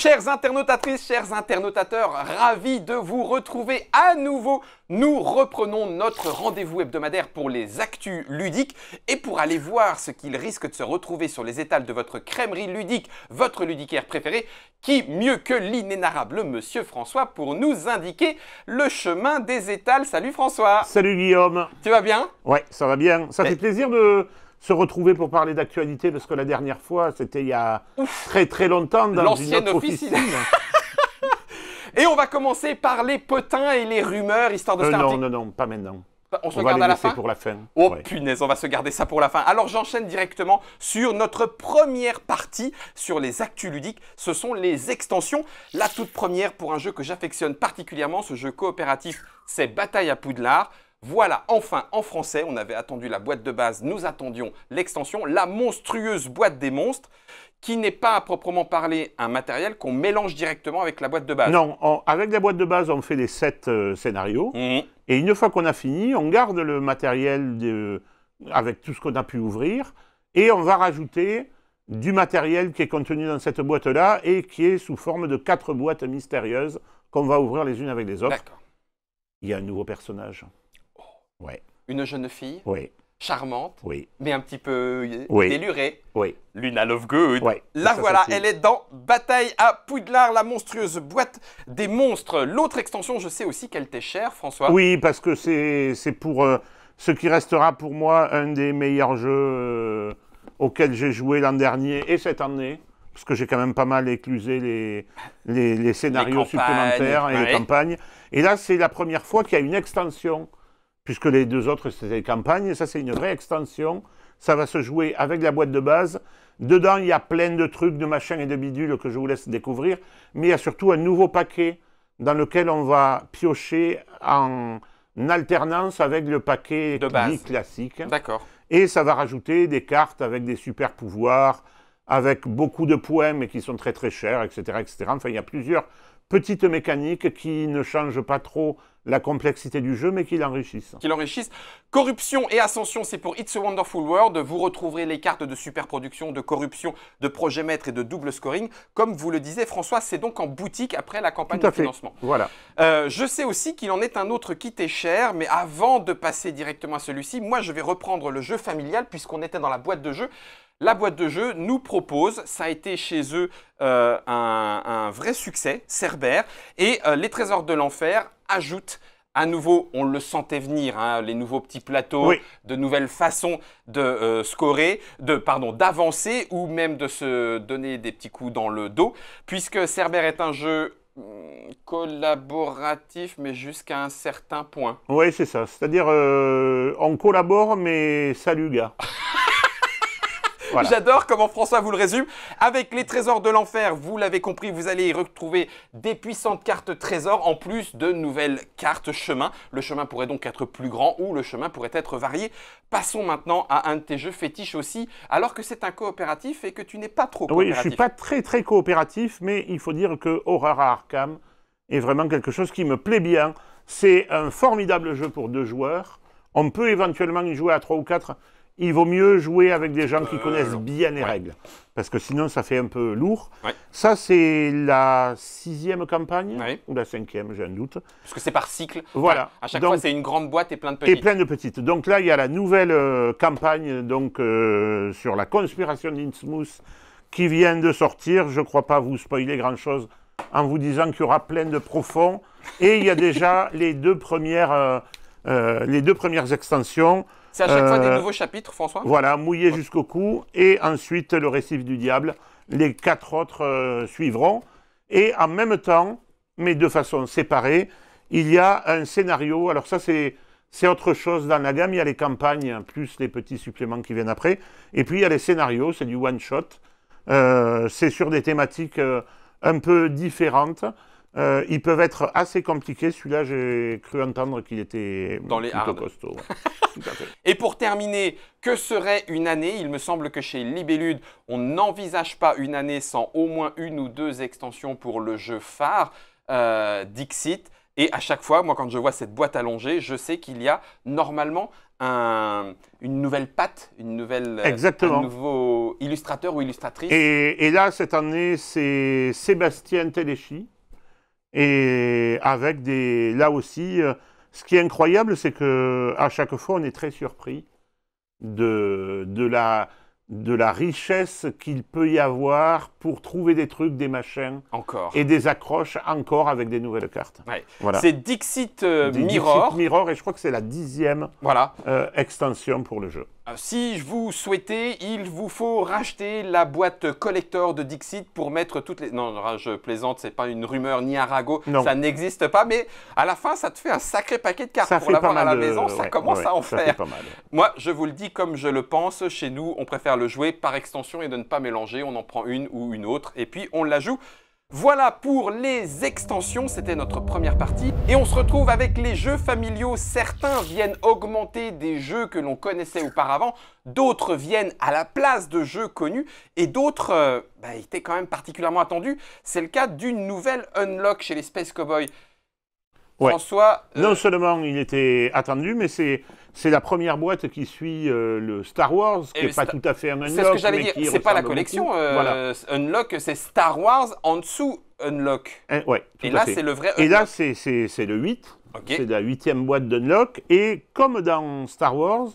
Chers internautatrices, chers internautateurs, ravis de vous retrouver à nouveau. Nous reprenons notre rendez-vous hebdomadaire pour les actus ludiques et pour aller voir ce qu'il risque de se retrouver sur les étals de votre crèmerie ludique, votre ludicaire préféré, qui mieux que l'inénarrable monsieur François pour nous indiquer le chemin des étals. Salut François. Salut Guillaume. Tu vas bien? Ouais, ça va bien. Ça fait plaisir de se retrouver pour parler d'actualité parce que la dernière fois, c'était il y a très longtemps dans une autre officine. Et on va commencer par les potins et les rumeurs, histoire de starter. Non, pas maintenant. On se garde à la fin. Pour la fin. Oh ouais. Punaise, on va se garder ça pour la fin. Alors j'enchaîne directement sur notre première partie sur les actus ludiques. Ce sont les extensions. La toute première pour un jeu que j'affectionne particulièrement, ce jeu coopératif, c'est Bataille à Poudlard. Voilà, enfin en français, on avait attendu la boîte de base, nous attendions l'extension, la monstrueuse boîte des monstres, qui n'est pas à proprement parler un matériel qu'on mélange directement avec la boîte de base. Non, avec la boîte de base, on fait les 7 scénarios, et une fois qu'on a fini, on garde le matériel avec tout ce qu'on a pu ouvrir, et on va rajouter du matériel qui est contenu dans cette boîte-là, et qui est sous forme de 4 boîtes mystérieuses qu'on va ouvrir les unes avec les autres. D'accord. Il y a un nouveau personnage. Ouais. Une jeune fille, oui. Charmante, oui. Mais un petit peu délurée. Oui. Luna Love Good. Ouais. Là voilà, elle est dans Bataille à Poudlard, la monstrueuse boîte des monstres. L'autre extension, je sais aussi qu'elle t'est chère, François. Oui, parce que c'est pour ce qui restera pour moi un des meilleurs jeux auxquels j'ai joué l'an dernier et cette année. Parce que j'ai quand même pas mal éclusé les scénarios supplémentaires et les campagnes. Et là, c'est la première fois qu'il y a une extension. Puisque les deux autres, c'était les campagnes, et ça, c'est une vraie extension. Ça va se jouer avec la boîte de base. Dedans, il y a plein de trucs, de machins et de bidules que je vous laisse découvrir. Mais il y a surtout un nouveau paquet dans lequel on va piocher en alternance avec le paquet de base classique. D'accord. Et ça va rajouter des cartes avec des super pouvoirs, avec beaucoup de points, mais qui sont très très chers, etc., etc. Enfin, il y a plusieurs petites mécaniques qui ne changent pas trop la complexité du jeu, mais qui l'enrichissent. Qui l'enrichissent. Corruption et ascension, c'est pour It's a Wonderful World. Vous retrouverez les cartes de superproduction, de corruption, de projet maître et de double scoring. Comme vous le disait François, c'est donc en boutique après la campagne de financement. Voilà. Je sais aussi qu'il en est un autre qui t'est cher, mais avant de passer directement à celui-ci, moi je vais reprendre le jeu familial puisqu'on était dans la boîte de jeu. La boîte de jeu nous propose, ça a été chez eux un vrai succès, Cerber, et les Trésors de l'Enfer ajoutent à nouveau, on le sentait venir, hein, les nouveaux petits plateaux, oui. De nouvelles façons de scorer, d'avancer ou même de se donner des petits coups dans le dos, puisque Cerber est un jeu collaboratif, mais jusqu'à un certain point. Oui, c'est ça, c'est-à-dire on collabore, mais salut gars. Voilà. J'adore comment François vous le résume. Avec les Trésors de l'Enfer, vous l'avez compris, vous allez y retrouver des puissantes cartes trésors en plus de nouvelles cartes chemin. Le chemin pourrait donc être plus grand ou le chemin pourrait être varié. Passons maintenant à un de tes jeux fétiches aussi, alors que c'est un coopératif et que tu n'es pas trop coopératif. Oui, je ne suis pas très coopératif, mais il faut dire que Horreur à Arkham est vraiment quelque chose qui me plaît bien. C'est un formidable jeu pour 2 joueurs. On peut éventuellement y jouer à 3 ou 4. Il vaut mieux jouer avec des gens qui connaissent bien les règles, parce que sinon ça fait un peu lourd. Ouais. Ça c'est la 6e campagne, ouais. Ou la 5e, j'ai un doute. Parce que c'est par cycle, voilà. Enfin, à chaque fois c'est une grande boîte et plein de petites. Et plein de petites. Donc là il y a la nouvelle campagne donc, sur la conspiration d'Innsmouth qui vient de sortir. Je ne crois pas vous spoiler grand chose en vous disant qu'il y aura plein de profonds. Et il y a déjà les deux premières extensions. C'est à chaque fois des nouveaux chapitres, François? Voilà, mouillé jusqu'au cou, et ensuite le récif du diable. Les 4 autres suivront. Et en même temps, mais de façon séparée, il y a un scénario. Alors ça, c'est autre chose dans la gamme. Il y a les campagnes, plus les petits suppléments qui viennent après. Et puis, il y a les scénarios, c'est du one-shot. C'est sur des thématiques un peu différentes. Ils peuvent être assez compliqués. Celui-là, j'ai cru entendre qu'il était dans les plutôt costaud. Ouais. Et pour terminer, que serait une année? Il me semble que chez Libellude, on n'envisage pas une année sans au moins une ou 2 extensions pour le jeu phare. Dixit, Et à chaque fois, moi, quand je vois cette boîte allongée, je sais qu'il y a normalement une nouvelle patte, un nouveau illustrateur ou illustratrice. Et là, cette année, c'est Sébastien Tellechi. Et avec des... Là aussi, ce qui est incroyable, c'est qu'à chaque fois, on est très surpris de la richesse qu'il peut y avoir pour trouver des trucs, des machins, et des accroches encore avec des nouvelles cartes. Ouais. Voilà. C'est Dixit Mirror. Dixit Mirror, et je crois que c'est la 10e extension pour le jeu. Si vous souhaitez, il vous faut racheter la boîte collector de Dixit pour mettre toutes les... Non, je plaisante, c'est pas une rumeur ni un ragot, ça n'existe pas, mais à la fin, ça te fait un sacré paquet de cartes pour l'avoir à la maison, ça commence à en faire. Moi, je vous le dis comme je le pense, chez nous, on préfère le jouer par extension et de ne pas mélanger, on en prend une ou une autre, et puis on la joue. Voilà pour les extensions, c'était notre première partie. Et on se retrouve avec les jeux familiaux. Certains viennent augmenter des jeux que l'on connaissait auparavant, d'autres viennent à la place de jeux connus, et d'autres étaient quand même particulièrement attendus. C'est le cas d'une nouvelle Unlock chez les Space Cowboys. Ouais. François... Non seulement il était attendu, mais c'est la première boîte qui suit le Star Wars, qui n'est pas tout à fait un Unlock. C'est ce que j'allais dire, c'est pas la collection Unlock, c'est Star Wars en dessous Unlock. Et là, c'est le vrai Unlock. Et là, c'est le 8, c'est la 8e boîte d'Unlock. Et comme dans Star Wars,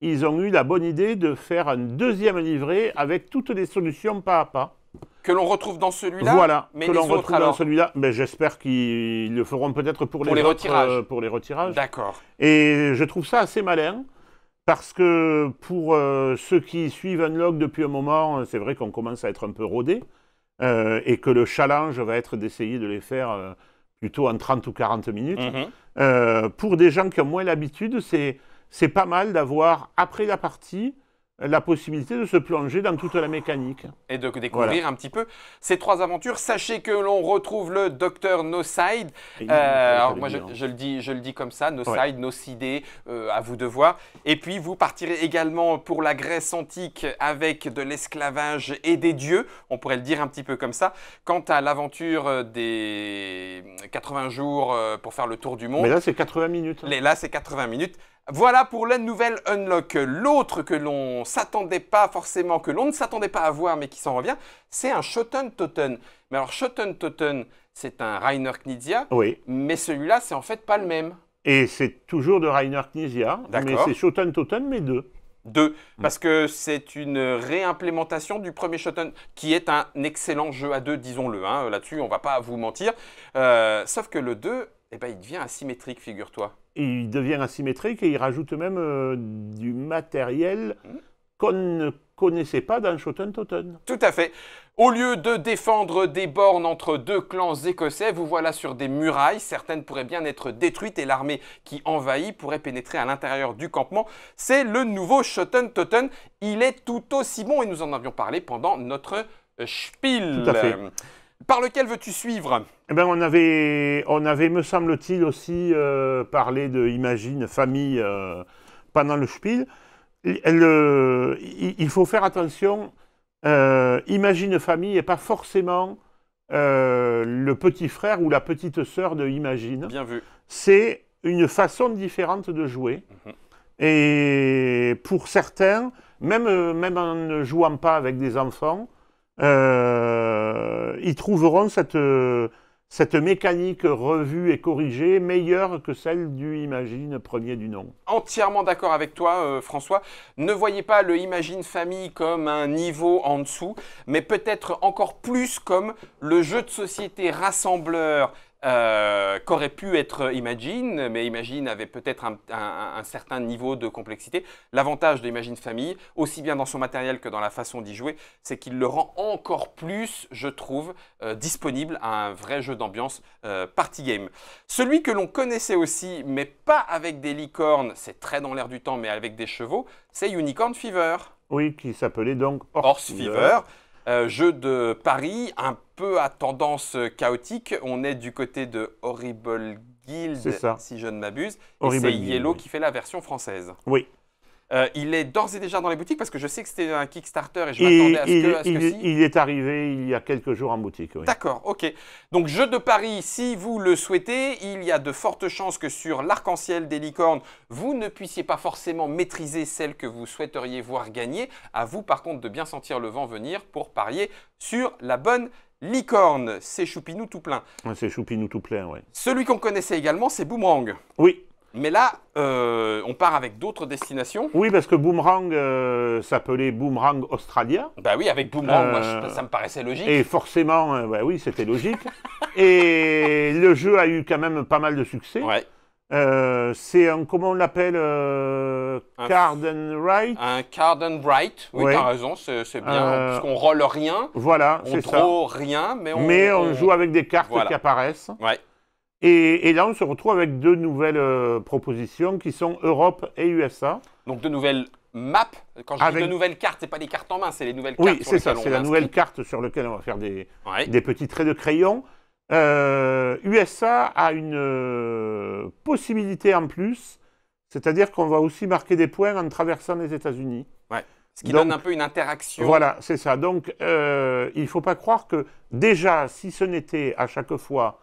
ils ont eu la bonne idée de faire un deuxième livret avec toutes les solutions pas à pas. Que l'on retrouve dans celui-là, mais que l'on retrouve dans celui-là. Ben, j'espère qu'ils le feront peut-être pour les retirages. D'accord. Et je trouve ça assez malin, parce que pour ceux qui suivent Unlock depuis un moment, c'est vrai qu'on commence à être un peu rodés, et que le challenge va être d'essayer de les faire plutôt en 30 ou 40 minutes. Mm-hmm. Pour des gens qui ont moins l'habitude, c'est pas mal d'avoir, après la partie, la possibilité de se plonger dans toute la mécanique. Et de découvrir un petit peu ces trois aventures. Sachez que l'on retrouve le Docteur No Side. Alors moi, je le dis comme ça, No Side, No Sidé, à vous de voir. Et puis, vous partirez également pour la Grèce antique avec de l'esclavage et des dieux. On pourrait le dire un petit peu comme ça. Quant à l'aventure des 80 jours pour faire le tour du monde. Mais là, c'est 80 minutes. Là, c'est 80 minutes. Voilà pour la nouvelle Unlock. L'autre que l'on s'attendait pas forcément, que l'on ne s'attendait pas à voir, mais qui s'en revient, c'est un Shotten Totten. Mais alors, Shotten Totten, c'est un Reiner Knizia, mais celui-là, c'est en fait pas le même. Et c'est toujours de Reiner Knizia, mais c'est Shotten Totten, mais deux. Parce que c'est une réimplémentation du premier Shotten, qui est un excellent jeu à deux, disons-le. Hein. Là-dessus, on ne va pas vous mentir. Sauf que le 2, eh ben, il devient asymétrique, figure-toi. Il devient asymétrique et il rajoute même du matériel qu'on ne connaissait pas dans Shotten Totten. Tout à fait. Au lieu de défendre des bornes entre deux clans écossais, vous voilà sur des murailles. Certaines pourraient bien être détruites et l'armée qui envahit pourrait pénétrer à l'intérieur du campement. C'est le nouveau Shotten Totten. Il est tout aussi bon et nous en avions parlé pendant notre spiel. Tout à fait. Par lequel veux-tu suivre? Eh ben, on avait, me semble-t-il, aussi parlé de Imagine Famille pendant le Spiel. Il faut faire attention, Imagine Famille n'est pas forcément le petit frère ou la petite sœur de Imagine. Bien vu. C'est une façon différente de jouer. Mmh. Et pour certains, même en ne jouant pas avec des enfants, ils trouveront cette mécanique revue et corrigée meilleure que celle du Imagine premier du nom. Entièrement d'accord avec toi, François. Ne voyez pas le Imagine Famille comme un niveau en dessous, mais peut-être encore plus comme le jeu de société rassembleur qu'aurait pu être Imagine, mais Imagine avait peut-être un certain niveau de complexité. L'avantage de Imagine Famille, aussi bien dans son matériel que dans la façon d'y jouer, c'est qu'il le rend encore plus, je trouve, disponible à un vrai jeu d'ambiance party game. Celui que l'on connaissait aussi, mais pas avec des licornes, c'est très dans l'air du temps, mais avec des chevaux, c'est Unicorn Fever. Oui, qui s'appelait donc Horse Fever. Jeu de Paris, un peu à tendance chaotique. On est du côté de Horrible Guild, si je ne m'abuse. Et c'est Yellow qui fait la version française. Oui. Il est d'ores et déjà dans les boutiques parce que je sais que c'était un Kickstarter et je m'attendais à ce que il est arrivé il y a quelques jours en boutique. Oui. D'accord, ok. Donc, jeu de paris, si vous le souhaitez, il y a de fortes chances que sur l'arc-en-ciel des licornes, vous ne puissiez pas forcément maîtriser celle que vous souhaiteriez voir gagner. À vous, par contre, de bien sentir le vent venir pour parier sur la bonne licorne. C'est Choupinou Tout-Plein. Ouais, c'est Choupinou Tout-Plein, oui. Celui qu'on connaissait également, c'est Boomerang. Oui. Mais là, on part avec d'autres destinations. Oui, parce que Boomerang s'appelait Boomerang Australia. Bah oui, avec Boomerang, moi, ça me paraissait logique. Et forcément, bah oui, c'était logique. Et le jeu a eu quand même pas mal de succès. Ouais. C'est un, comment on l'appelle, Card and Write. Un Card and Write, oui, ouais. T'as raison, c'est bien, puisqu'on roll rien. Voilà, c'est ça. On draw rien, mais on joue avec des cartes qui apparaissent. Ouais. Et là, on se retrouve avec deux nouvelles propositions qui sont Europe et USA. Donc, deux nouvelles maps. Quand je dis deux nouvelles cartes, ce n'est pas des cartes en main, c'est les nouvelles cartes. Oui, c'est ça, c'est la nouvelle carte sur laquelle on va faire des petits traits de crayon. USA a une possibilité en plus, c'est-à-dire qu'on va aussi marquer des points en traversant les États-Unis. Ouais. Ce qui donne un peu une interaction. Voilà, c'est ça. Donc, il ne faut pas croire que déjà, si ce n'était à chaque fois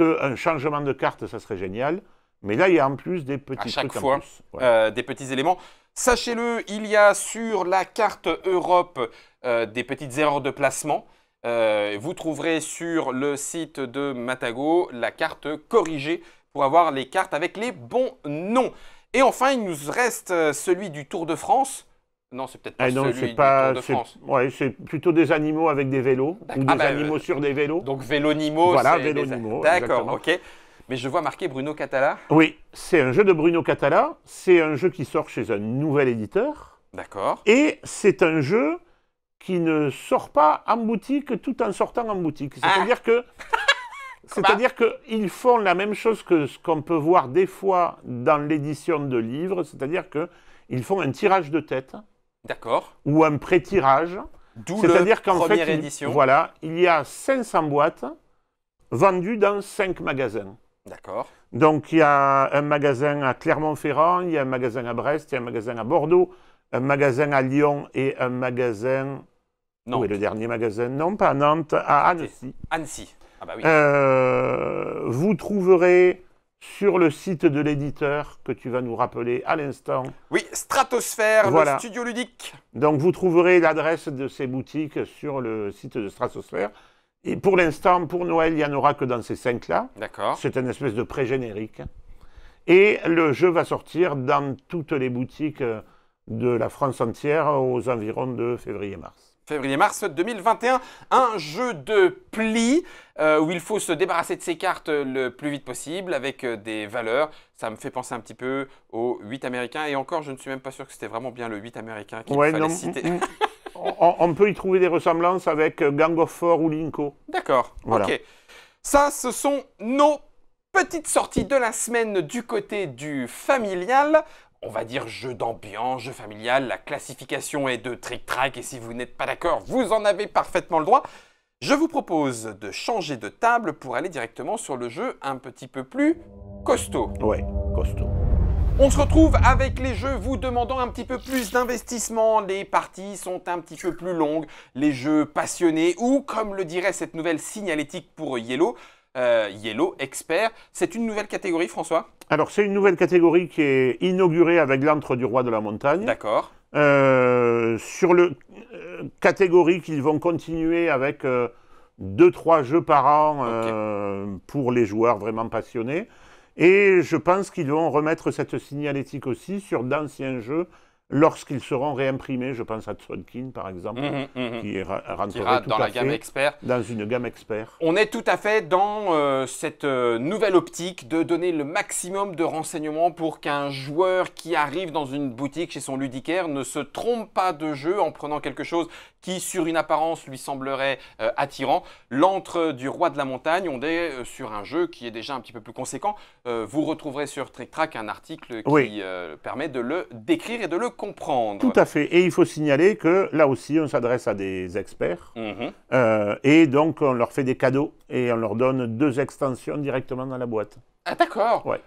un changement de carte, ça serait génial. Mais là, il y a en plus des petits trucs en plus. Ouais. Des petits éléments. Sachez-le, il y a sur la carte Europe des petites erreurs de placement. Vous trouverez sur le site de Matago la carte corrigée pour avoir les cartes avec les bons noms. Et enfin, il nous reste celui du Tour de France. Non, c'est peut-être pas celui du Tour de France. Ouais, c'est plutôt des animaux avec des vélos, ou des animaux sur des vélos. Donc Vélonimo, voilà, Vélonimo. D'accord, ok. Mais je vois marqué Bruno Catala. Oui, c'est un jeu de Bruno Catala. C'est un jeu qui sort chez un nouvel éditeur. D'accord. Et c'est un jeu qui ne sort pas en boutique tout en sortant en boutique. C'est-à-dire que... C'est-à-dire qu'ils font la même chose que ce qu'on peut voir des fois dans l'édition de livres. C'est-à-dire qu'ils font un tirage de tête. D'accord. Ou un pré-tirage. D'où la première édition. Voilà, il y a 500 boîtes vendues dans 5 magasins. D'accord. Donc, il y a un magasin à Clermont-Ferrand, il y a un magasin à Brest, il y a un magasin à Bordeaux, un magasin à Lyon et un magasin... Nantes. Où est le dernier magasin? Non, pas à Nantes, à Annecy. Annecy. Ah bah oui. Vous trouverez... sur le site de l'éditeur que tu vas nous rappeler à l'instant. Oui, Stratosphère, voilà. Le studio ludique. Donc, vous trouverez l'adresse de ces boutiques sur le site de Stratosphère. Et pour l'instant, pour Noël, il n'y en aura que dans ces 5-là. D'accord. C'est une espèce de pré-générique. Et le jeu va sortir dans toutes les boutiques de la France entière aux environs de février-mars. Février-mars 2021, un jeu de pli où il faut se débarrasser de ses cartes le plus vite possible avec des valeurs. Ça me fait penser un petit peu au 8 américain. Et encore, je ne suis même pas sûr que c'était vraiment bien le 8 américain qu'il fallait citer. On peut y trouver des ressemblances avec Gang of Four ou Linko. D'accord, voilà. Ok. Ça, ce sont nos petites sorties de la semaine du côté du familial. On va dire jeu d'ambiance, jeu familial, la classification est de Tric Trac et si vous n'êtes pas d'accord, vous en avez parfaitement le droit. Je vous propose de changer de table pour aller directement sur le jeu un petit peu plus costaud. Ouais, costaud. On se retrouve avec les jeux vous demandant un petit peu plus d'investissement. Les parties sont un petit peu plus longues, les jeux passionnés ou, comme le dirait cette nouvelle signalétique pour Yellow, Yellow Expert. C'est une nouvelle catégorie, François? Alors, c'est une nouvelle catégorie qui est inaugurée avec l'Antre du Roi de la Montagne. D'accord. Sur le catégorie qu'ils vont continuer avec 2-3 jeux par an pour les joueurs vraiment passionnés. Et je pense qu'ils vont remettre cette signalétique aussi sur d'anciens jeux lorsqu'ils seront réimprimés. Je pense à Tzodkin, par exemple, qui rentrera dans la gamme expert. Dans une gamme expert. On est tout à fait dans cette nouvelle optique de donner le maximum de renseignements pour qu'un joueur qui arrive dans une boutique chez son ludicaire ne se trompe pas de jeu en prenant quelque chose qui, sur une apparence, lui semblerait attirant. L'Antre du Roi de la Montagne, on est sur un jeu qui est déjà un petit peu plus conséquent. Vous retrouverez sur Tric Trac un article qui permet de le décrire et de le comprendre. Tout à fait. Et il faut signaler que là aussi, on s'adresse à des experts. Et donc, on leur fait des cadeaux et on leur donne 2 extensions directement dans la boîte. Ah, d'accord. Ouais.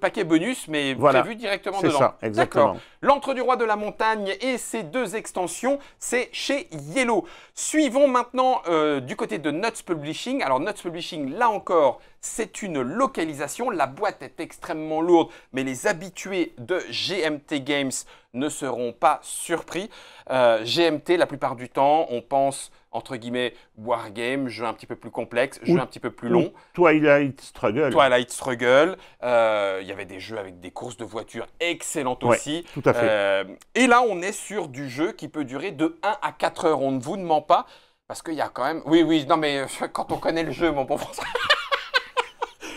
paquet bonus, mais voilà, prévu directement dedans. Ça, exactement. L'Antre du Roi de la Montagne et ses deux extensions, c'est chez Yellow. Suivons maintenant du côté de Nuts Publishing. Alors Nuts Publishing, là encore, c'est une localisation. La boîte est extrêmement lourde, mais les habitués de GMT Games ne seront pas surpris. GMT, la plupart du temps, on pense, entre guillemets, wargame, jeu un petit peu plus complexe, jeu un petit peu plus long. Twilight Struggle. Twilight Struggle. Il y avait des jeux avec des courses de voitures excellentes aussi. Tout à fait. Et là, on est sur du jeu qui peut durer de 1 à 4 heures. On ne vous ment pas, parce qu'il y a quand même... Oui, non mais quand on connaît le jeu, mon bon François...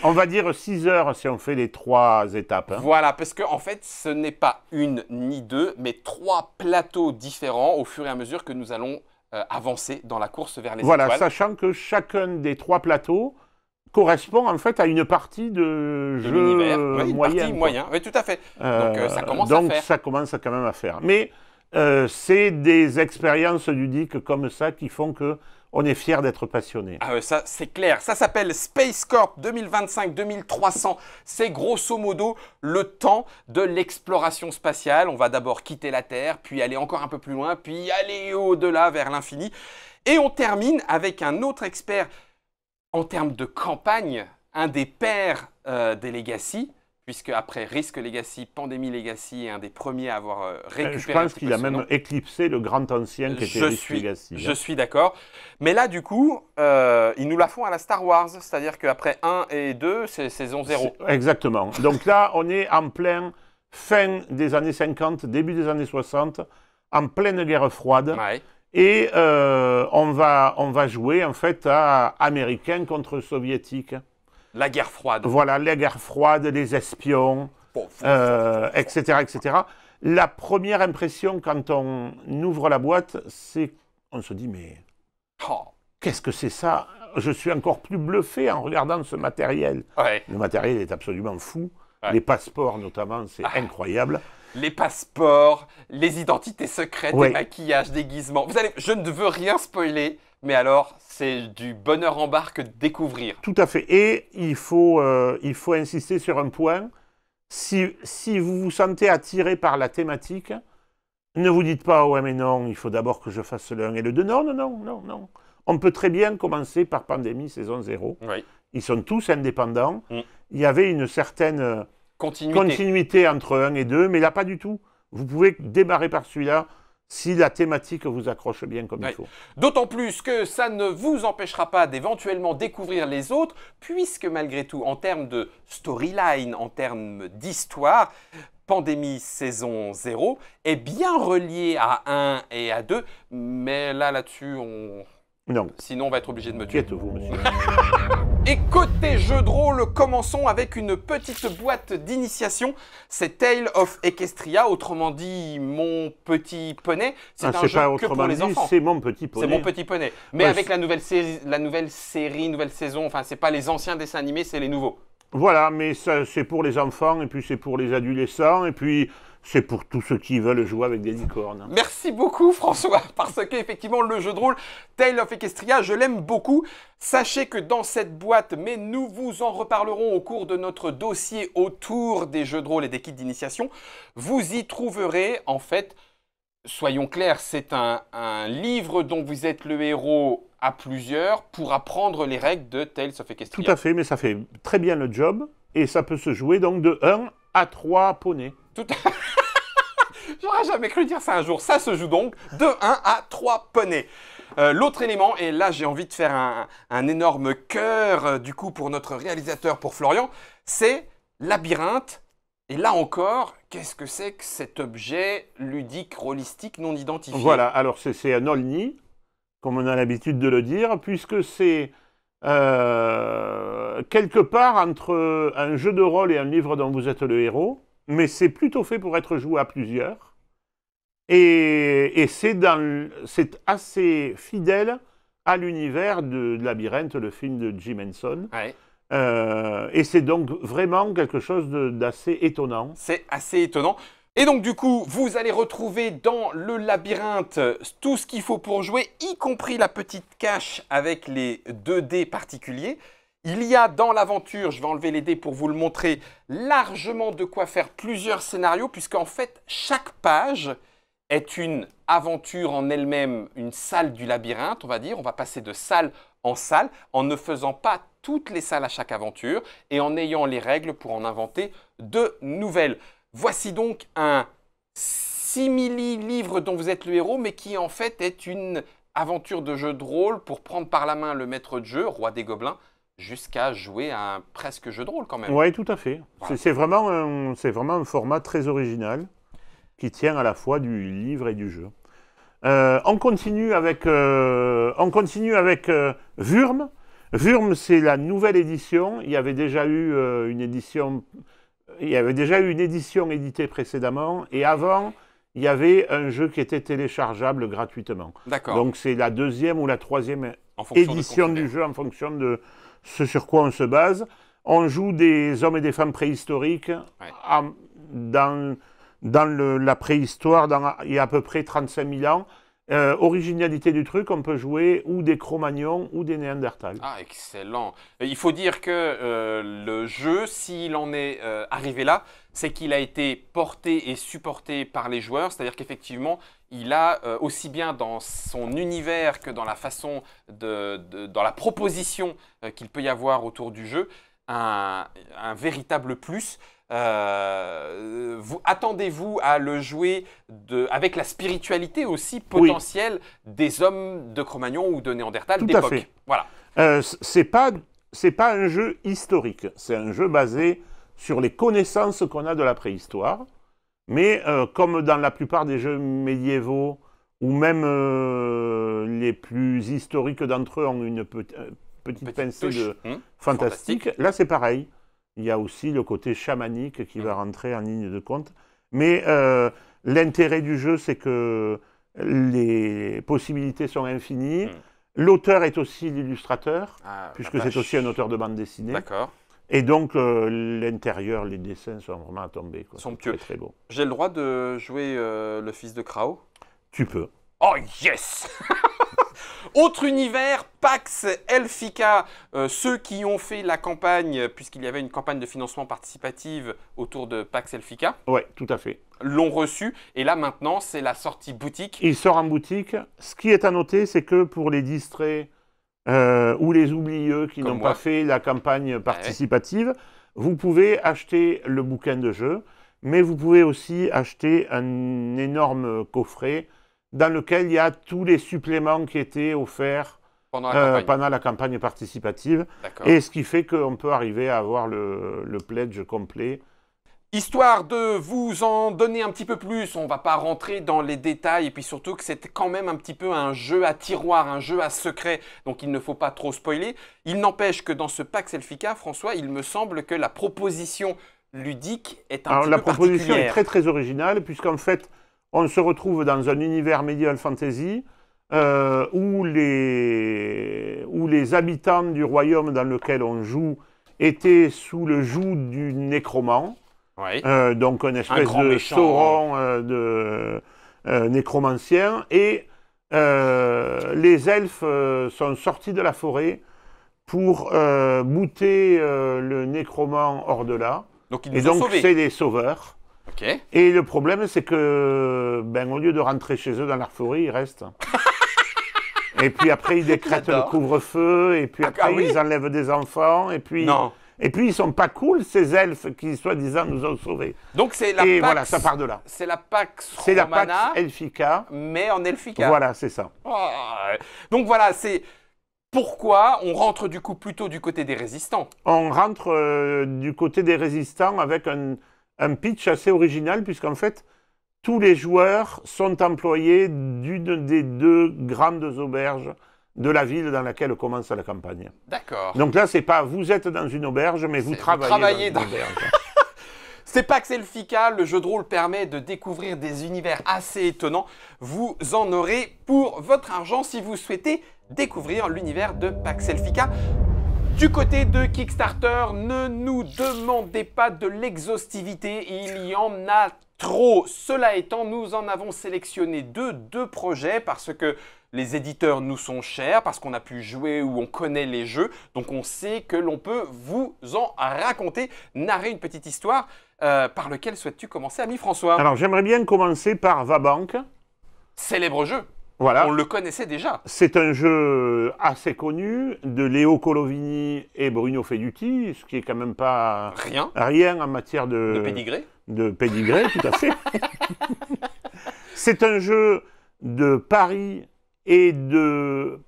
On va dire 6 heures si on fait les 3 étapes. Hein. Voilà, parce que en fait, ce n'est pas une ni deux, mais 3 plateaux différents au fur et à mesure que nous allons... avancer dans la course vers les étoiles. Voilà, sachant que chacun des 3 plateaux correspond en fait à une partie de jeu moyen. Oui, tout à fait. Donc, ça commence quand même à faire. Mais c'est des expériences ludiques comme ça qui font que on est fiers d'être passionnés. Ah, ça, c'est clair. Ça s'appelle Space Corp 2025-2300. C'est grosso modo le temps de l'exploration spatiale. On va d'abord quitter la Terre, puis aller encore un peu plus loin, puis aller au-delà vers l'infini. Et on termine avec un autre expert en termes de campagne, un des pères des Legacy, puisque après Risk Legacy, Pandémie Legacy est un des premiers à avoir récupéré. Je pense qu'il a même éclipsé le grand ancien qui était Risk Legacy. Je suis d'accord. Mais là, du coup, ils nous la font à la Star Wars. C'est-à-dire qu'après 1 et 2, c'est saison 0. Exactement. Donc là, on est en plein fin des années 50, début des années 60, en pleine guerre froide. Ouais. Et on va jouer en fait à Américains contre Soviétiques. La guerre froide. Voilà, la guerre froide, les espions, etc. La première impression quand on ouvre la boîte, c'est qu'on se dit, mais qu'est-ce que c'est ça? Je suis encore plus bluffé en regardant ce matériel. Ouais. Le matériel est absolument fou. Ouais. Les passeports notamment, c'est incroyable. Les passeports, les identités secrètes, les maquillages, déguisements. Vous allez, je ne veux rien spoiler. Mais alors, c'est du bonheur en barre que de découvrir. Tout à fait. Et il faut insister sur un point. Si vous vous sentez attiré par la thématique, ne vous dites pas « Ouais, mais non, il faut d'abord que je fasse le 1 et le 2 ». Non, non, non, non, non. On peut très bien commencer par Pandémie saison 0. Oui. Ils sont tous indépendants. Mmh. Il y avait une certaine continuité entre 1 et 2, mais là, pas du tout. Vous pouvez démarrer par celui-là. Si la thématique vous accroche bien comme il faut. D'autant plus que ça ne vous empêchera pas d'éventuellement découvrir les autres, puisque malgré tout, en termes de storyline, en termes d'histoire, Pandémie saison 0 est bien reliée à 1 et à 2, mais là-dessus, on... Non. Sinon, on va être obligé de me tuer. Quittez-vous, monsieur. Et côté jeu de rôle, commençons avec une petite boîte d'initiation. C'est Tales of Equestria, autrement dit Mon Petit Poney. C'est un jeu que pour les enfants. C'est Mon Petit Poney. C'est Mon Petit Poney. Mais ouais, avec la nouvelle saison, enfin, c'est pas les anciens dessins animés, c'est les nouveaux. Voilà, mais c'est pour les enfants, et puis c'est pour les adolescents, et puis... C'est pour tous ceux qui veulent jouer avec des licornes. Merci beaucoup François, parce qu'effectivement le jeu de rôle Tales of Equestria, je l'aime beaucoup. Sachez que dans cette boîte, mais nous vous en reparlerons au cours de notre dossier autour des jeux de rôle et des kits d'initiation, vous y trouverez en fait, soyons clairs, c'est un livre dont vous êtes le héros à plusieurs pour apprendre les règles de Tales of Equestria. Tout à fait, mais ça fait très bien le job et ça peut se jouer donc de 1 à 3 poneys. J'aurais jamais cru dire ça un jour. Ça se joue donc de 1 à 3 poneys. L'autre élément, et là j'ai envie de faire un énorme cœur du coup pour notre réalisateur, pour Florian, c'est Labyrinthe. Et là encore, qu'est-ce que c'est que cet objet ludique, rôlistique, non identifié? Voilà, alors c'est un olni, comme on a l'habitude de le dire, puisque c'est quelque part entre un jeu de rôle et un livre dont vous êtes le héros. Mais c'est plutôt fait pour être joué à plusieurs. Et c'est assez fidèle à l'univers de Labyrinthe, le film de Jim Henson. Ouais. Et c'est donc vraiment quelque chose d'assez étonnant. C'est assez étonnant. Et donc du coup, vous allez retrouver dans le labyrinthe tout ce qu'il faut pour jouer, y compris la petite cache avec les 2 dés particuliers. Il y a dans l'aventure, je vais enlever les dés pour vous le montrer, largement de quoi faire plusieurs scénarios, puisqu'en fait, chaque page est une aventure en elle-même, une salle du labyrinthe, on va dire. On va passer de salle en salle, en ne faisant pas toutes les salles à chaque aventure, et en ayant les règles pour en inventer de nouvelles. Voici donc un simili-livre dont vous êtes le héros, mais qui en fait est une aventure de jeu de rôle pour prendre par la main le maître de jeu, roi des gobelins, jusqu'à jouer à un presque jeu de rôle quand même. Oui, tout à fait. Voilà. C'est vraiment un format très original qui tient à la fois du livre et du jeu. On continue avec Wurm. Wurm, c'est la nouvelle édition. Il y avait déjà eu une édition éditée précédemment, et avant, il y avait un jeu qui était téléchargeable gratuitement. D'accord. Donc c'est la deuxième ou la troisième édition du jeu en fonction de ce sur quoi on se base. On joue des hommes et des femmes préhistoriques, ouais, dans la préhistoire, il y a à peu près 35 000 ans. Originalité du truc, on peut jouer ou des Cro-Magnons ou des Néandertals. Ah, excellent. Il faut dire que le jeu, s'il en est arrivé là, c'est qu'il a été porté et supporté par les joueurs. C'est-à-dire qu'effectivement, il a aussi bien dans son univers que dans la façon dans la proposition qu'il peut y avoir autour du jeu, un véritable plus. Attendez-vous à le jouer avec la spiritualité aussi potentielle, oui, des hommes de Cro-Magnon ou de Néandertal d'époque. Voilà. C'est pas un jeu historique, c'est un jeu basé sur les connaissances qu'on a de la préhistoire, mais comme dans la plupart des jeux médiévaux, ou même les plus historiques d'entre eux ont une petite pincée de fantastique, là c'est pareil. Il y a aussi le côté chamanique qui va rentrer en ligne de compte. Mais l'intérêt du jeu, c'est que les possibilités sont infinies. L'auteur est aussi l'illustrateur, puisque c'est aussi un auteur de bande dessinée. D'accord. Et donc, l'intérieur, les dessins sont vraiment à tomber, quoi. Somptueux. Très, très beau. J'ai le droit de jouer le fils de Krao? Tu peux. Oh yes. Autre univers, Pax Elfica, ceux qui ont fait la campagne, puisqu'il y avait une campagne de financement participative autour de Pax Elfica. Oui, tout à fait. L'ont reçu, et là maintenant, c'est la sortie boutique. Il sort en boutique. Ce qui est à noter, c'est que pour les distraits ou les oublieux qui n'ont pas fait la campagne participative, vous pouvez acheter le bouquin de jeu, mais vous pouvez aussi acheter un énorme coffret dans lequel il y a tous les suppléments qui étaient offerts pendant la campagne participative. Et ce qui fait qu'on peut arriver à avoir le pledge complet. Histoire de vous en donner un petit peu plus, on ne va pas rentrer dans les détails, et puis surtout que c'est quand même un petit peu un jeu à tiroir, un jeu à secret, donc il ne faut pas trop spoiler. Il n'empêche que dans ce Pax Elfica, François, il me semble que la proposition ludique est un petit peu particulière. Alors la proposition est très très originale, puisqu'en fait, on se retrouve dans un univers médiéval fantasy où les habitants du royaume dans lequel on joue étaient sous le joug du nécromant, ouais, donc une espèce de méchant, Sauron, nécromancien, et les elfes sont sortis de la forêt pour bouter le nécromant hors de là, et donc c'est des sauveurs. Okay. Et le problème, c'est que, au lieu de rentrer chez eux dans la forêt, ils restent. Et puis après, ils décrètent le couvre-feu, et puis après, ils enlèvent des enfants, et puis... Non. Et puis, ils sont pas cool, ces elfes qui, soi-disant, nous ont sauvés. Donc, c'est la Pax... voilà, ça part de là. C'est la Pax Romana. C'est la Pax Elfica. Mais en Elfica. Voilà, c'est ça. Oh. Donc, voilà, c'est... Pourquoi on rentre, du coup, plutôt du côté des résistants? On rentre du côté des résistants avec un pitch assez original, puisqu'en fait, tous les joueurs sont employés d'une des deux grandes auberges de la ville dans laquelle commence la campagne. D'accord. Donc là, c'est pas vous êtes dans une auberge, mais vous travaillez dans une auberge. C'est Pax Elfica, le jeu de rôle permet de découvrir des univers assez étonnants. Vous en aurez pour votre argent si vous souhaitez découvrir l'univers de Pax Elfica. Du côté de Kickstarter, ne nous demandez pas de l'exhaustivité, il y en a trop. Cela étant, nous en avons sélectionné deux projets parce que les éditeurs nous sont chers, parce qu'on a pu jouer ou on connaît les jeux, donc on sait que l'on peut vous en raconter, narrer une petite histoire. Par lequel souhaites-tu commencer, ami François? Alors, j'aimerais bien commencer par Vabank. Célèbre jeu. Voilà. On le connaissait déjà. C'est un jeu assez connu de Léo Colovini et Bruno Feduti, ce qui est quand même pas... Rien. Rien en matière de... De pédigré. De pédigré, tout à fait. C'est un jeu de pari et de...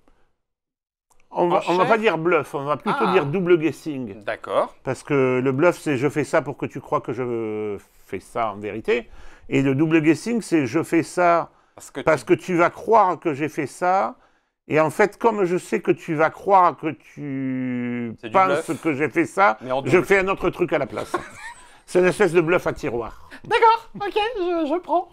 On va pas dire bluff, on va plutôt dire double guessing. D'accord. Parce que le bluff, c'est je fais ça pour que tu crois que je fais ça en vérité. Et le double guessing, c'est je fais ça... Parce que tu vas croire que j'ai fait ça, et en fait, comme je sais que tu vas croire que tu penses que j'ai fait ça, je fais un autre truc à la place. C'est une espèce de bluff à tiroir. D'accord, ok, je prends.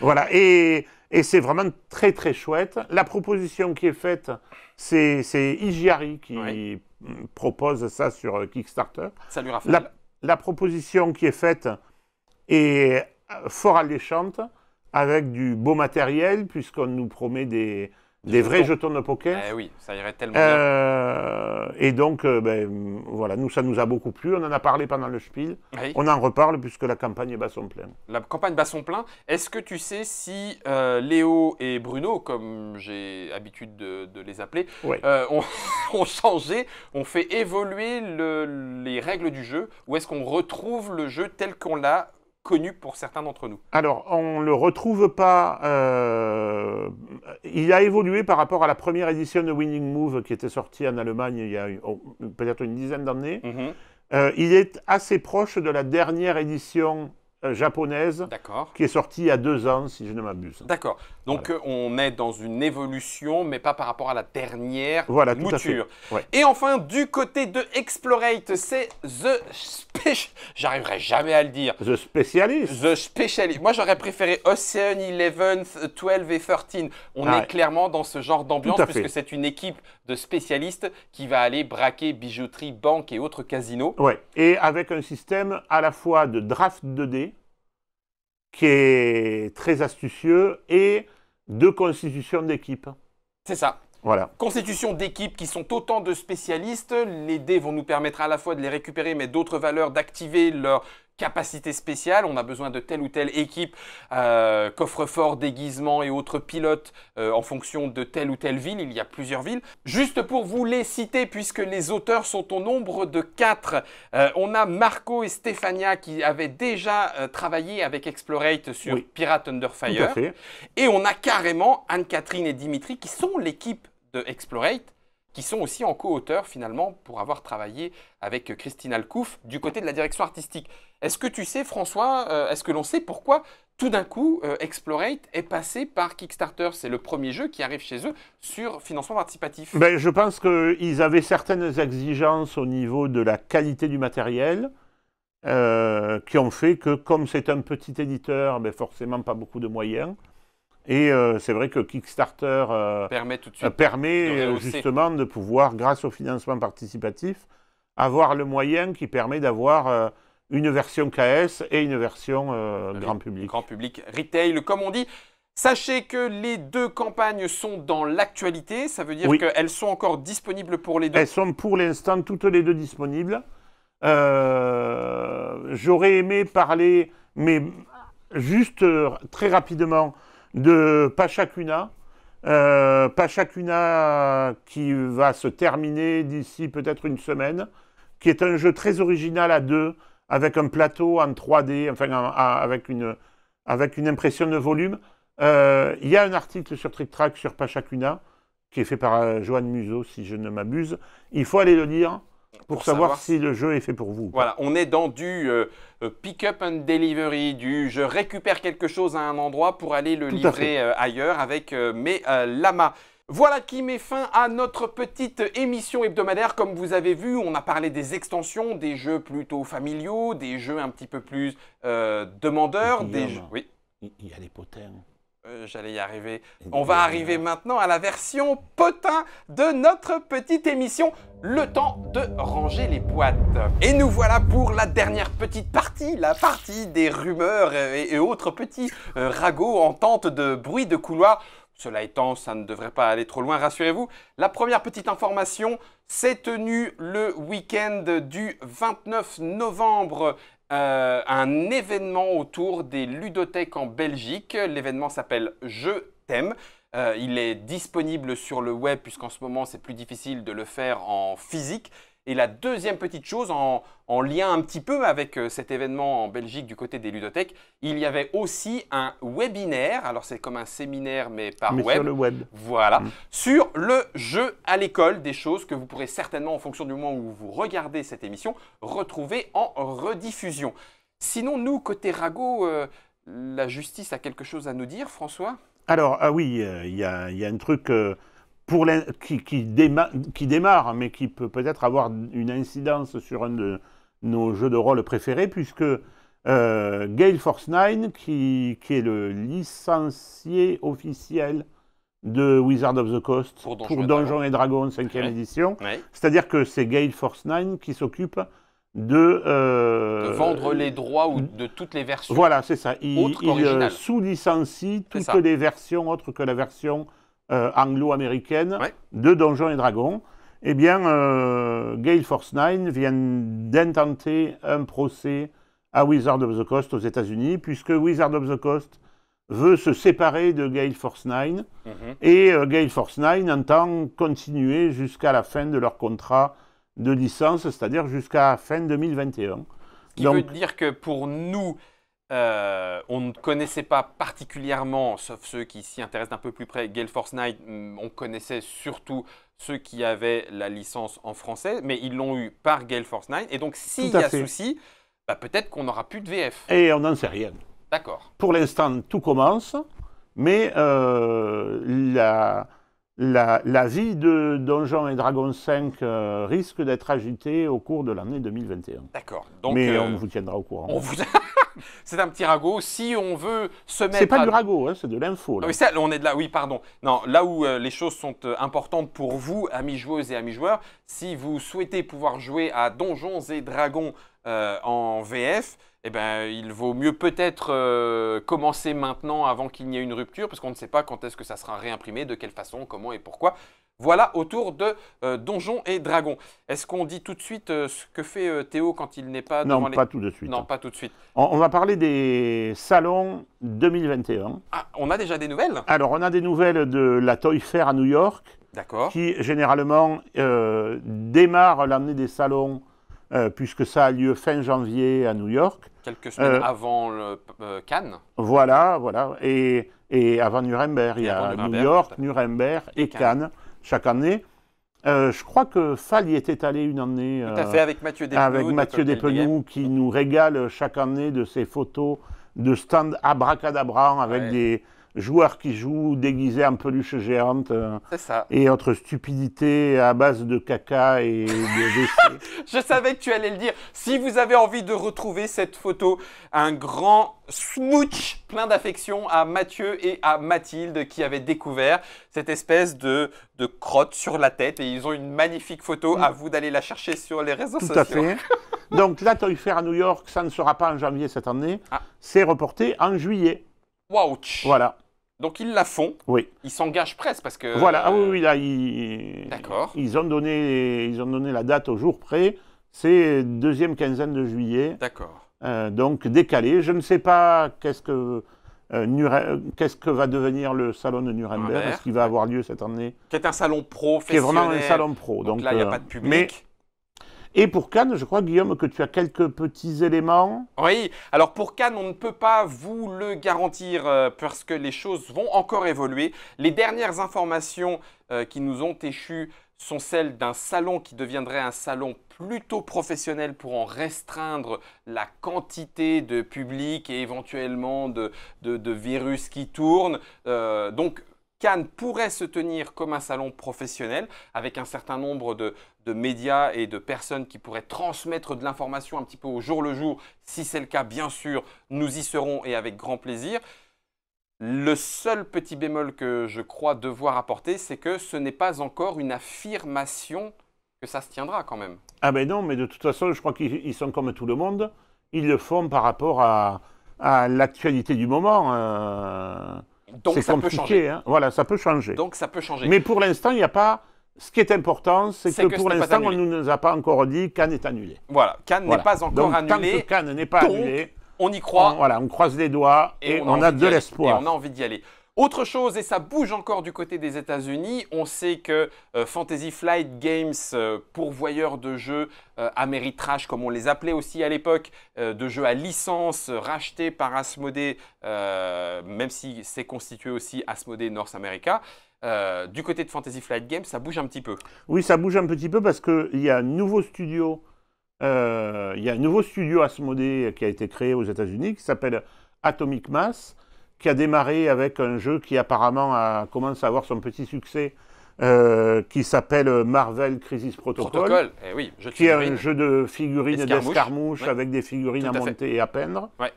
Voilà, et c'est vraiment très très chouette. La proposition qui est faite, c'est Igiari qui propose ça sur Kickstarter. Salut Raphaël. La proposition qui est faite est fort alléchante, avec du beau matériel, puisqu'on nous promet des vrais jetons de poker. Oui, ça irait tellement bien. Et donc, voilà, nous, ça nous a beaucoup plu. On en a parlé pendant le Spiel. Oui. On en reparle, puisque la campagne bat son plein. La campagne bat son plein. Est-ce que tu sais si Léo et Bruno, comme j'ai habitude de les appeler, ont changé, ont fait évoluer les règles du jeu, ou est-ce qu'on retrouve le jeu tel qu'on l'a connu pour certains d'entre nous? Alors, on ne le retrouve pas. Il a évolué par rapport à la première édition de Winning Move qui était sortie en Allemagne il y a peut-être une dizaine d'années. Il est assez proche de la dernière édition japonaise qui est sortie il y a 2 ans, si je ne m'abuse. D'accord. Donc, voilà. On est dans une évolution, mais pas par rapport à la dernière mouture. Et enfin, du côté de Explorate, c'est The Specialist. J'arriverai jamais à le dire. The Specialist. The Specialist. Moi, j'aurais préféré Ocean 11, 12 et 13. On est clairement dans ce genre d'ambiance, puisque c'est une équipe de spécialistes qui va aller braquer bijouterie, banque et autres casinos. Ouais. Et avec un système à la fois de draft 2D, qui est très astucieux, et de constitution d'équipe. C'est ça. Voilà. Constitution d'équipe qui sont autant de spécialistes. Les dés vont nous permettre à la fois de les récupérer, mais d'autres valeurs, d'activer leur capacité spéciale. On a besoin de telle ou telle équipe, coffre-fort, déguisement et autres pilotes en fonction de telle ou telle ville. Il y a plusieurs villes. Juste pour vous les citer, puisque les auteurs sont au nombre de 4. On a Marco et Stefania qui avaient déjà travaillé avec Explorate sur Pirate Under Fire. Tout à fait. Et on a carrément Anne-Catherine et Dimitri qui sont l'équipe de Explorate, qui sont aussi en co-auteurs finalement pour avoir travaillé avec Christine Alcouf du côté de la direction artistique. Est-ce que tu sais, François, est-ce que l'on sait pourquoi tout d'un coup Explorate est passé par Kickstarter? C'est le premier jeu qui arrive chez eux sur financement participatif. Ben, je pense qu'ils avaient certaines exigences au niveau de la qualité du matériel qui ont fait que comme c'est un petit éditeur, ben forcément pas beaucoup de moyens. Et c'est vrai que Kickstarter permet, tout de suite de justement de pouvoir, grâce au financement participatif, avoir le moyen qui permet d'avoir une version KS et une version grand public. Grand public, retail, comme on dit. Sachez que les 2 campagnes sont dans l'actualité. Ça veut dire qu'elles sont encore disponibles pour les 2. Elles sont pour l'instant toutes les 2 disponibles. J'aurais aimé parler, mais juste très rapidement, de Pachacuna. Pachacuna qui va se terminer d'ici peut-être une semaine, qui est un jeu très original à 2, avec un plateau en 3D, enfin avec une impression de volume. Il y a un article sur Tric Trac sur Pachacuna, qui est fait par Joanne Museau, si je ne m'abuse. Il faut aller le lire pour savoir si le jeu est fait pour vous. Voilà, on est dans du pick-up and delivery, du je récupère quelque chose à un endroit pour aller le livrer ailleurs avec mes lamas. Voilà qui met fin à notre petite émission hebdomadaire. Comme vous avez vu, on a parlé des extensions, des jeux plutôt familiaux, des jeux un petit peu plus demandeurs. Des jeux... Oui. Il y a les potins. J'allais y arriver. On va arriver maintenant à la version potin de notre petite émission. Le temps de ranger les boîtes. Et nous voilà pour la dernière petite partie, la partie des rumeurs et autres petits ragots en tente de bruit de couloir. Cela étant, ça ne devrait pas aller trop loin, rassurez-vous. La première petite information s'est tenue le week-end du 29 novembre. Un événement autour des ludothèques en Belgique. L'événement s'appelle « Je t'aime ». Il est disponible sur le web puisqu'en ce moment, c'est plus difficile de le faire en physique. Et la deuxième petite chose, en lien un petit peu avec cet événement en Belgique du côté des ludothèques, il y avait aussi un webinaire, alors c'est comme un séminaire mais par web, sur le web, voilà, sur le jeu à l'école, des choses que vous pourrez certainement, en fonction du moment où vous regardez cette émission, retrouver en rediffusion. Sinon, nous, côté Rago, la justice a quelque chose à nous dire, François? Alors, ah oui, il y a un truc... Qui démarre, mais qui peut peut-être avoir une incidence sur un de nos jeux de rôle préférés, puisque Gale Force 9, qui est le licencié officiel de Wizard of the Coast pour Donjons et Dragons 5e édition, c'est-à-dire que c'est Gale Force 9 qui s'occupe de vendre les droits ou de toutes les versions. Voilà, c'est ça. Il sous-licencie toutes les versions autres que la version... anglo-américaine, ouais, de Donjons et Dragons. Eh bien, Gale Force 9 vient d'intenter un procès à Wizard of the Coast aux États-Unis, puisque Wizard of the Coast veut se séparer de Gale Force 9, et Gale Force 9 entend continuer jusqu'à la fin de leur contrat de licence, c'est-à-dire jusqu'à fin 2021. Ce qui veut dire que pour nous... on ne connaissait pas particulièrement, sauf ceux qui s'y intéressent d'un peu plus près, Gale Force 9, on connaissait surtout ceux qui avaient la licence en français, mais ils l'ont eu par Gale Force 9. Et donc, s'il y a souci, bah, peut-être qu'on n'aura plus de VF. Et on n'en sait rien. D'accord. Pour l'instant, tout commence, mais la vie de Donjons et Dragons 5 risque d'être agitée au cours de l'année 2021. D'accord. Mais on vous tiendra au courant. On vous... C'est un petit ragot. Si on veut se mettre... C'est pas du ragot, hein, c'est de l'info. Oui, on est de là. Oui, pardon. Non, là où les choses sont importantes pour vous, amis joueuses et amis joueurs, si vous souhaitez pouvoir jouer à Donjons et Dragons en VF, eh ben, il vaut mieux peut-être commencer maintenant avant qu'il n'y ait une rupture, parce qu'on ne sait pas quand est-ce que ça sera réimprimé, de quelle façon, comment et pourquoi. Voilà, autour de Donjons et Dragons. Est-ce qu'on dit tout de suite ce que fait Théo quand il n'est pas... Non, pas tout de suite. Non, pas tout de suite. On va parler des salons 2021. Ah, on a déjà des nouvelles? Alors, on a des nouvelles de la Toy Fair à New York. D'accord. Qui, généralement, démarre l'année des salons, puisque ça a lieu fin janvier à New York. Quelques semaines avant Cannes. Voilà, voilà. Et avant Nuremberg, il y a New York, Nuremberg et Cannes. Chaque année. Je crois que Fall y était allé une année. Tout à fait, avec Mathieu Despenoux. Avec Mathieu Despenoux qui nous régale chaque année de ses photos de stands abracadabra avec, ouais, des joueurs qui jouent déguisés en peluche géante. C'est ça. Et autres stupidités à base de caca et de déchets. Je savais que tu allais le dire. Si vous avez envie de retrouver cette photo, un grand smooch plein d'affection à Mathieu et à Mathilde qui avaient découvert cette espèce de crotte sur la tête. Et ils ont une magnifique photo. À vous d'aller la chercher sur les réseaux sociaux. Tout à fait. Donc la Toy Fair à New York, ça ne sera pas en janvier cette année. Ah. C'est reporté en juillet. Wouch. Voilà. Donc ils la font. Oui. Ils s'engagent presque parce que... Voilà. Ah oui, oui, là, d'accord. Ils ont donné la date au jour près. C'est deuxième quinzaine de juillet. D'accord. Donc décalé. Je ne sais pas qu'est-ce que va devenir le salon de Nuremberg. Est-ce qu'il va avoir lieu cette année? Qui est un salon professionnel. Qui est vraiment un salon pro. Donc là, il n'y a pas de public. Et pour Cannes, je crois, Guillaume, que tu as quelques petits éléments. Oui, alors pour Cannes, on ne peut pas vous le garantir parce que les choses vont encore évoluer. Les dernières informations qui nous ont échues sont celles d'un salon qui deviendrait un salon plutôt professionnel pour en restreindre la quantité de public et éventuellement de virus qui tournent. Donc, Cannes pourrait se tenir comme un salon professionnel avec un certain nombre de médias et de personnes qui pourraient transmettre de l'information un petit peu au jour le jour. Si c'est le cas, bien sûr, nous y serons et avec grand plaisir. Le seul petit bémol que je crois devoir apporter, c'est que ce n'est pas encore une affirmation que ça se tiendra quand même. Ah ben non, mais de toute façon, je crois qu'ils sont comme tout le monde. Ils le font par rapport à l'actualité du moment. Donc ça peut changer. Hein. Voilà, ça peut changer. Donc ça peut changer. Mais pour l'instant, il n'y a pas... Ce qui est important, c'est que pour l'instant, on ne nous a pas encore dit Cannes est annulé. Voilà, Cannes n'est pas encore annulé. Tant que Cannes n'est pas annulé... On y croit. Voilà, on croise les doigts et on a de l'espoir. Et on a envie d'y aller. Autre chose, et ça bouge encore du côté des États-Unis, on sait que Fantasy Flight Games, pourvoyeur de jeux Ameritrash, comme on les appelait aussi à l'époque, de jeux à licence rachetés par Asmodée, même si c'est constitué aussi Asmodée North America, du côté de Fantasy Flight Games, ça bouge un petit peu. Oui, ça bouge un petit peu parce qu'il y a un nouveau studio. Il y a un nouveau studio Asmodée qui a été créé aux États-Unis qui s'appelle Atomic Mass, qui a démarré avec un jeu qui apparemment commence à avoir son petit succès, qui s'appelle Marvel Crisis Protocol, eh oui, qui est un jeu de figurines d'escarmouche, ouais, avec des figurines à monter et à peindre. Ouais.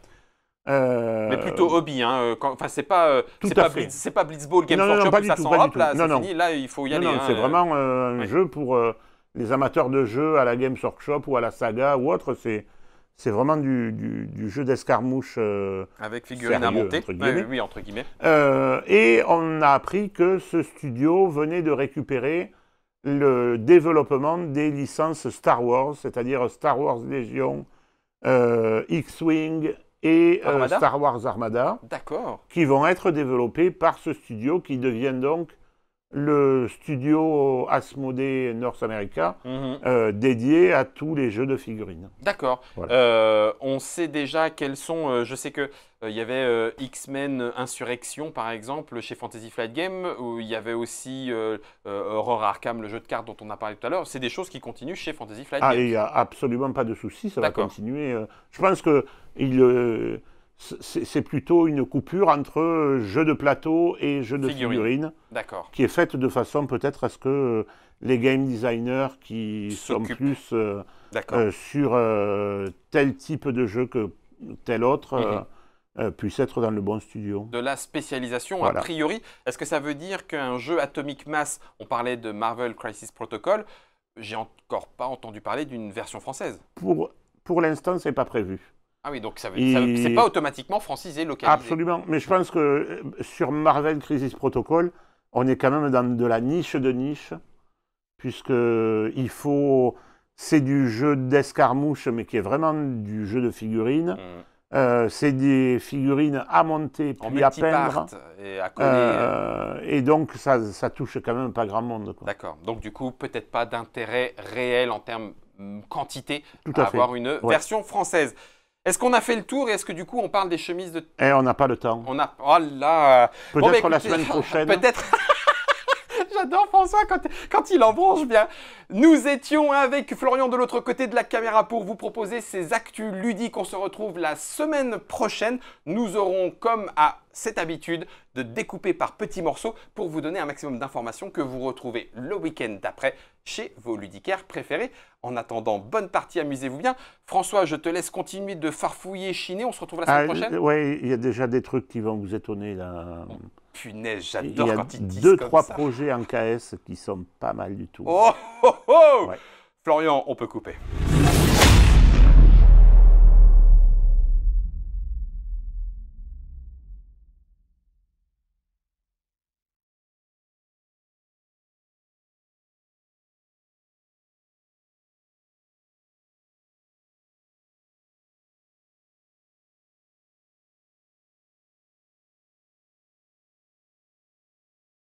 Mais plutôt hobby, hein. Enfin, c'est pas Blitzball, Game Fortune, pas ça s'enrappe, là, c'est fini, là, il faut y aller. Non, c'est vraiment un jeu pour... les amateurs de jeux à la Games Workshop ou à la Saga ou autre, c'est vraiment du jeu d'escarmouche avec figurine à monter, entre guillemets. Oui, entre guillemets. Et on a appris que ce studio venait de récupérer le développement des licences Star Wars, c'est-à-dire Star Wars Légion, X-Wing et Star Wars Armada, qui vont être développés par ce studio qui devient donc le studio Asmodée North America, dédié à tous les jeux de figurines. D'accord. Voilà. On sait déjà quels sont... je sais qu'il y avait X-Men Insurrection, par exemple, chez Fantasy Flight Game, où il y avait aussi Horreur à Arkham, le jeu de cartes dont on a parlé tout à l'heure. C'est des choses qui continuent chez Fantasy Flight Game. Il n'y a absolument pas de souci, ça va continuer. Je pense que c'est plutôt une coupure entre jeu de plateau et jeu de figurines, qui est faite de façon peut-être à ce que les game designers qui sont plus sur tel type de jeu que tel autre puissent être dans le bon studio. De la spécialisation, a priori. Est-ce que ça veut dire qu'un jeu Atomic Mass, on parlait de Marvel Crisis Protocol, j'ai encore pas entendu parler d'une version française. Pour l'instant, ce n'est pas prévu. Ah oui, donc c'est pas automatiquement francisé, localisé. Absolument, mais je pense que sur Marvel Crisis Protocol, on est quand même dans de la niche de niche, puisque il faut... C'est du jeu d'escarmouche, mais qui est vraiment du jeu de figurines. C'est des figurines à monter, puis à peindre. Et à coller. Et donc, ça touche quand même pas grand monde. D'accord, donc du coup, peut-être pas d'intérêt réel en termes quantité à avoir une version française. Est-ce qu'on a fait le tour et est-ce que du coup on parle des chemises de... Eh, on n'a pas le temps. On a... Oh là... Peut-être la semaine prochaine. Peut-être... J'adore François quand il en branche bien. Nous étions avec Florian de l'autre côté de la caméra pour vous proposer ces actus ludiques. On se retrouve la semaine prochaine. Nous aurons comme à cette habitude de découper par petits morceaux pour vous donner un maximum d'informations que vous retrouvez le week-end d'après chez vos ludicaires préférés. En attendant, bonne partie, amusez-vous bien. François, je te laisse continuer de farfouiller, chiner. On se retrouve la semaine prochaine. Oui, il y a déjà des trucs qui vont vous étonner là. Bon. Punaise, j'adore quand ils disent comme ça. Il y a deux, trois projets en KS qui sont pas mal du tout. Oh, oh, oh ouais. Florian, on peut couper.